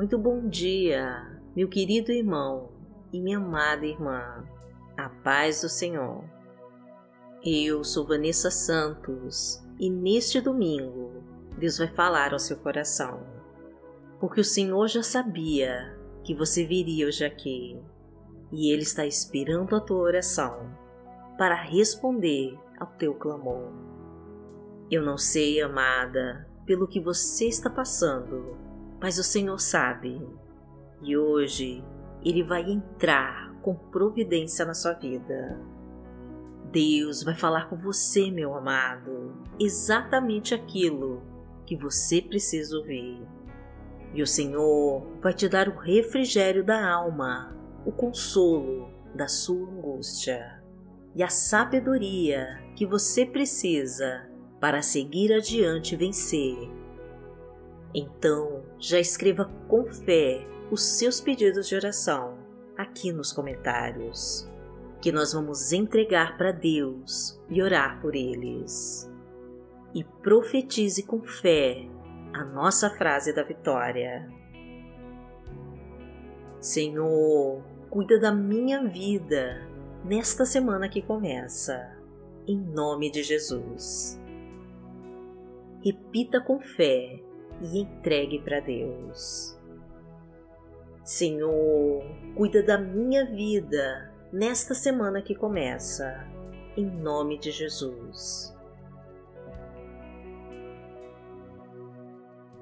Muito bom dia, meu querido irmão e minha amada irmã. A paz do Senhor. Eu sou Vanessa Santos e neste domingo Deus vai falar ao seu coração. Porque o Senhor já sabia que você viria hoje aqui e Ele está esperando a tua oração para responder ao teu clamor. Eu não sei, amada, pelo que você está passando, mas o Senhor sabe, e hoje Ele vai entrar com providência na sua vida. Deus vai falar com você, meu amado, exatamente aquilo que você precisa ouvir. E o Senhor vai te dar o refrigério da alma, o consolo da sua angústia e a sabedoria que você precisa para seguir adiante e vencer. Então, já escreva com fé os seus pedidos de oração aqui nos comentários, que nós vamos entregar para Deus e orar por eles. E profetize com fé a nossa frase da vitória. Senhor, cuida da minha vida nesta semana que começa, em nome de Jesus. Repita com fé e entregue para Deus. Senhor, cuida da minha vida nesta semana que começa, em nome de Jesus.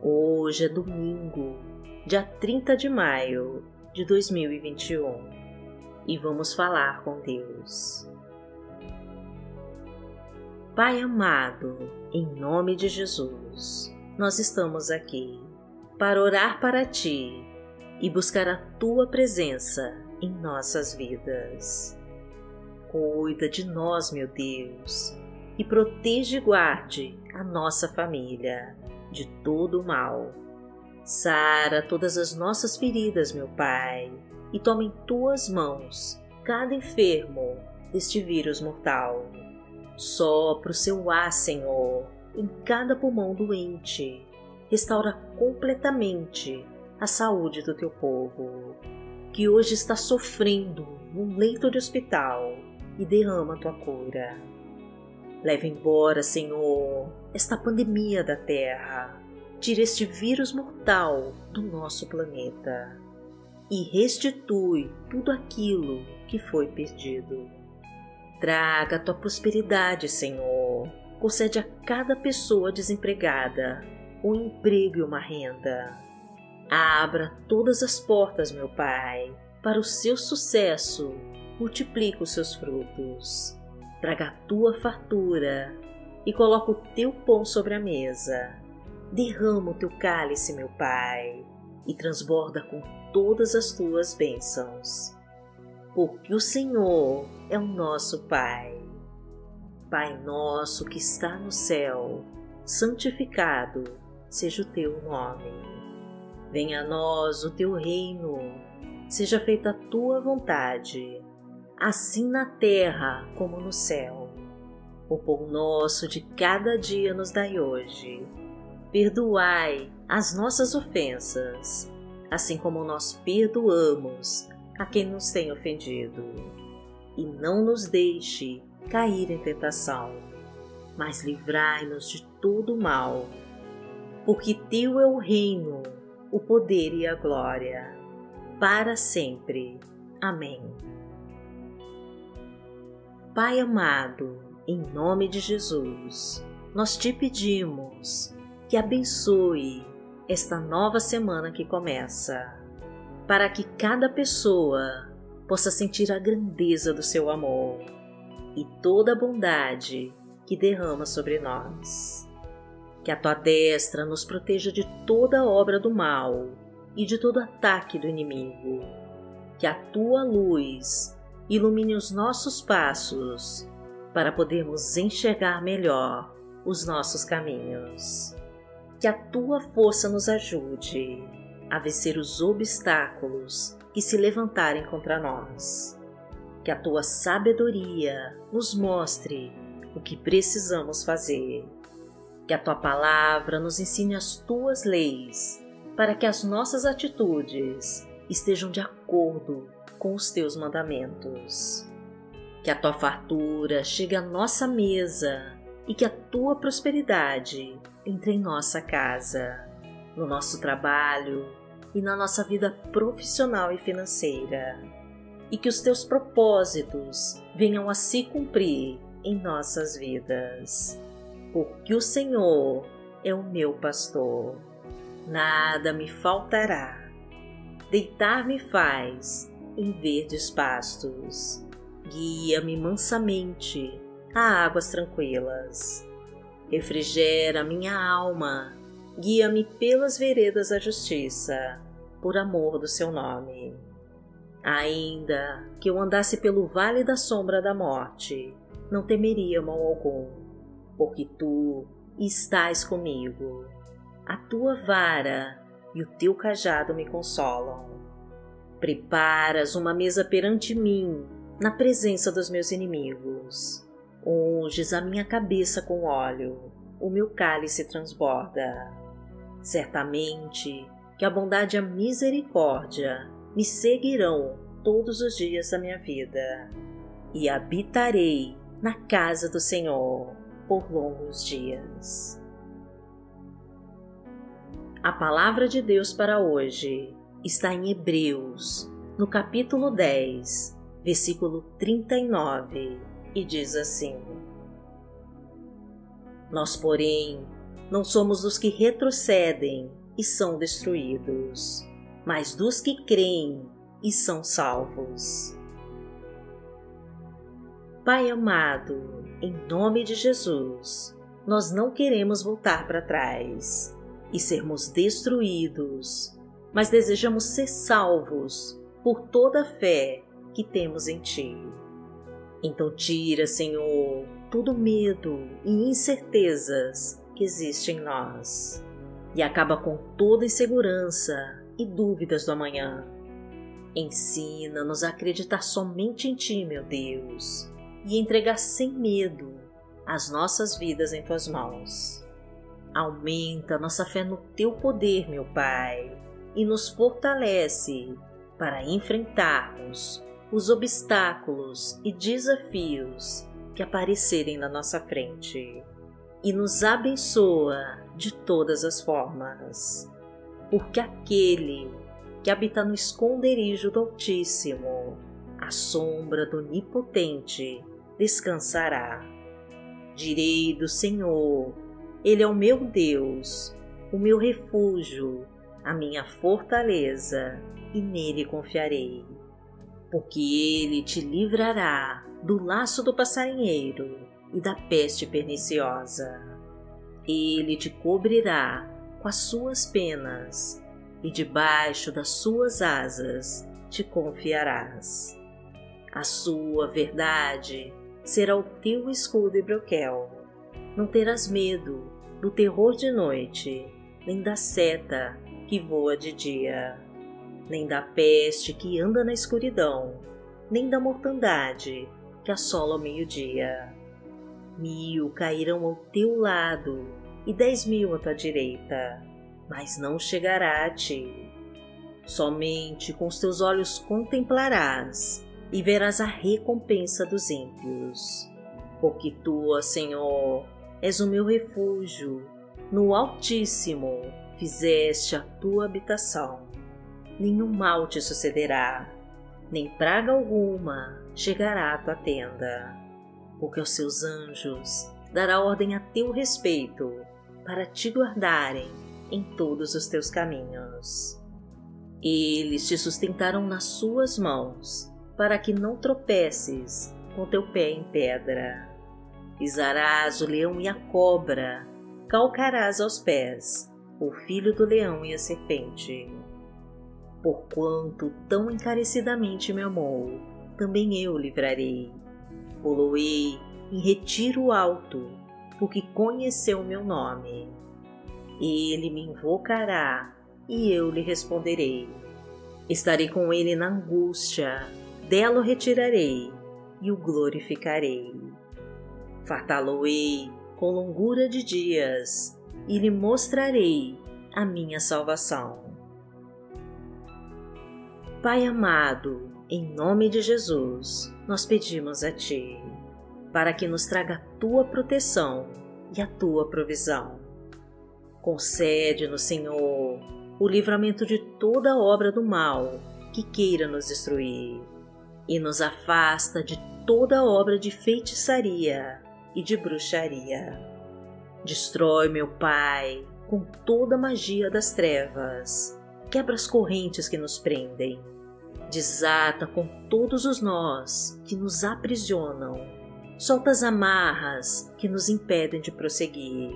Hoje é domingo, dia 30 de maio de 2021, e vamos falar com Deus. Pai amado, em nome de Jesus, nós estamos aqui para orar para Ti e buscar a Tua presença em nossas vidas. Cuida de nós, meu Deus, e proteja e guarde a nossa família de todo o mal. Sara todas as nossas feridas, meu Pai, e toma em Tuas mãos cada enfermo deste vírus mortal. Sopra o Seu ar, Senhor, em cada pulmão doente, restaura completamente a saúde do Teu povo, que hoje está sofrendo num leito de hospital, e derrama a Tua cura. Leva embora, Senhor, esta pandemia da Terra, tira este vírus mortal do nosso planeta e restitui tudo aquilo que foi perdido. Traga a Tua prosperidade, Senhor. Concede a cada pessoa desempregada um emprego e uma renda. Abra todas as portas, meu Pai, para o seu sucesso. Multiplica os seus frutos. Traga a Tua fartura e coloca o Teu pão sobre a mesa. Derrama o Teu cálice, meu Pai, e transborda com todas as Tuas bênçãos. Porque o Senhor é o nosso Pai. Pai nosso que está no céu, santificado seja o Teu nome. Venha a nós o Teu reino, seja feita a Tua vontade, assim na terra como no céu. O pão nosso de cada dia nos dai hoje. Perdoai as nossas ofensas, assim como nós perdoamos a quem nos tem ofendido. E não nos deixe cair em tentação, mas livrai-nos de todo o mal, porque Teu é o reino, o poder e a glória, para sempre. Amém. Pai amado, em nome de Jesus, nós Te pedimos que abençoe esta nova semana que começa, para que cada pessoa possa sentir a grandeza do Seu amor e toda a bondade que derrama sobre nós. Que a Tua destra nos proteja de toda obra do mal e de todo ataque do inimigo. Que a Tua luz ilumine os nossos passos para podermos enxergar melhor os nossos caminhos. Que a Tua força nos ajude a vencer os obstáculos que se levantarem contra nós. Que a Tua sabedoria nos mostre o que precisamos fazer. Que a Tua palavra nos ensine as Tuas leis para que as nossas atitudes estejam de acordo com os teus mandamentos. Que a tua fartura chegue à nossa mesa e que a tua prosperidade entre em nossa casa, no nosso trabalho e na nossa vida profissional e financeira. E que os teus propósitos venham a se cumprir em nossas vidas. Porque o Senhor é o meu pastor, nada me faltará. Deitar-me faz em verdes pastos, guia-me mansamente a águas tranquilas. Refrigera minha alma, guia-me pelas veredas da justiça, por amor do seu nome. Ainda que eu andasse pelo vale da sombra da morte, não temeria mal algum, porque tu estás comigo. A tua vara e o teu cajado me consolam. Preparas uma mesa perante mim, na presença dos meus inimigos. Unges a minha cabeça com óleo, o meu cálice transborda. Certamente que a bondade e a misericórdia me seguirão todos os dias da minha vida, e habitarei na casa do Senhor por longos dias. A palavra de Deus para hoje está em Hebreus, no capítulo 10, versículo 39, e diz assim: Nós, porém, não somos dos que retrocedem e são destruídos, mas dos que creem e são salvos. Pai amado, em nome de Jesus, nós não queremos voltar para trás e sermos destruídos, mas desejamos ser salvos por toda a fé que temos em Ti. Então tira, Senhor, todo medo e incertezas que existem em nós e acaba com toda insegurança e dúvidas do amanhã. Ensina-nos a acreditar somente em Ti, meu Deus, e entregar sem medo as nossas vidas em Tuas mãos. Aumenta nossa fé no Teu poder, meu Pai, e nos fortalece para enfrentarmos os obstáculos e desafios que aparecerem na nossa frente, e nos abençoa de todas as formas. Porque aquele que habita no esconderijo do Altíssimo, à sombra do Onipotente, descansará. Direi do Senhor: Ele é o meu Deus, o meu refúgio, a minha fortaleza, e nele confiarei. Porque Ele te livrará do laço do passarinheiro e da peste perniciosa. Ele te cobrirá com as suas penas, e debaixo das suas asas te confiarás. A sua verdade será o teu escudo e broquel. Não terás medo do terror de noite, nem da seta que voa de dia, nem da peste que anda na escuridão, nem da mortandade que assola ao meio-dia. 1000 cairão ao teu lado, e 10.000 à tua direita, mas não chegará a ti. Somente com os teus olhos contemplarás e verás a recompensa dos ímpios. Porque tu, ó Senhor, és o meu refúgio, no Altíssimo fizeste a tua habitação. Nenhum mal te sucederá, nem praga alguma chegará à tua tenda, porque aos seus anjos dará ordem a teu respeito, para te guardarem em todos os teus caminhos. Eles te sustentarão nas suas mãos, para que não tropeces com teu pé em pedra. Pisarás o leão e a cobra, calcarás aos pés o filho do leão e a serpente. Porquanto tão encarecidamente me amou, também eu o livrarei. Poloei em retiro alto, porque conheceu o meu nome. Ele me invocará, e eu lhe responderei. Estarei com ele na angústia, dela o retirarei, e o glorificarei. Fartá-lo-ei com longura de dias, e lhe mostrarei a minha salvação. Pai amado, em nome de Jesus, nós pedimos a Ti, para que nos traga a Tua proteção e a Tua provisão. Concede-nos, Senhor, o livramento de toda obra do mal que queira nos destruir, e nos afasta de toda obra de feitiçaria e de bruxaria. Destrói, meu Pai, com toda a magia das trevas, quebra as correntes que nos prendem, desata com todos os nós que nos aprisionam, solta as amarras que nos impedem de prosseguir,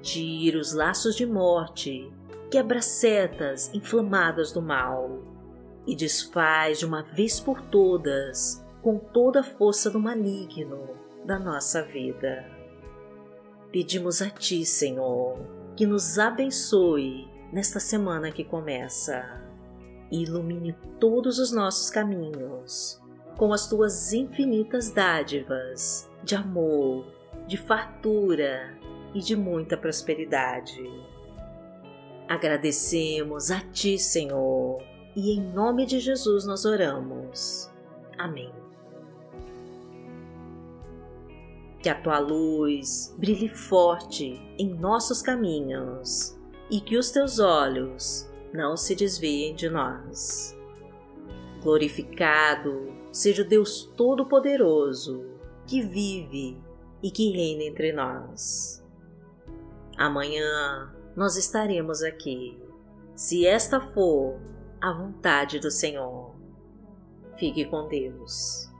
tira os laços de morte, quebra as setas inflamadas do mal, e desfaz de uma vez por todas, com toda a força do maligno, da nossa vida. Pedimos a Ti, Senhor, que nos abençoe nesta semana que começa e ilumine todos os nossos caminhos com as Tuas infinitas dádivas de amor, de fartura e de muita prosperidade. Agradecemos a Ti, Senhor, e em nome de Jesus nós oramos. Amém. Que a Tua luz brilhe forte em nossos caminhos e que os Teus olhos não se desviem de nós. Glorificado seja o Deus Todo-Poderoso, que vive e que reina entre nós. Amanhã nós estaremos aqui, se esta for a vontade do Senhor. Fique com Deus.